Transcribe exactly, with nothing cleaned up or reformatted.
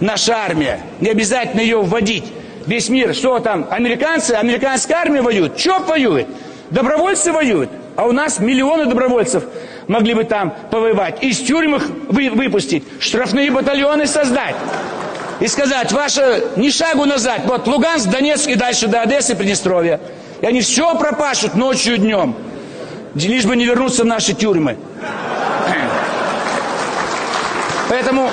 наша армия. Не обязательно ее вводить. Весь мир, что там, американцы, американская армия воюет. ЧОП воюет, добровольцы воюют. А у нас миллионы добровольцев могли бы там повоевать. Из тюрьмы вы, выпустить, штрафные батальоны создать. И сказать, ваша, ни шагу назад, вот Луганск, Донецк и дальше до Одессы, Приднестровья. И они все пропашут ночью и днем, лишь бы не вернуться в наши тюрьмы. Поэтому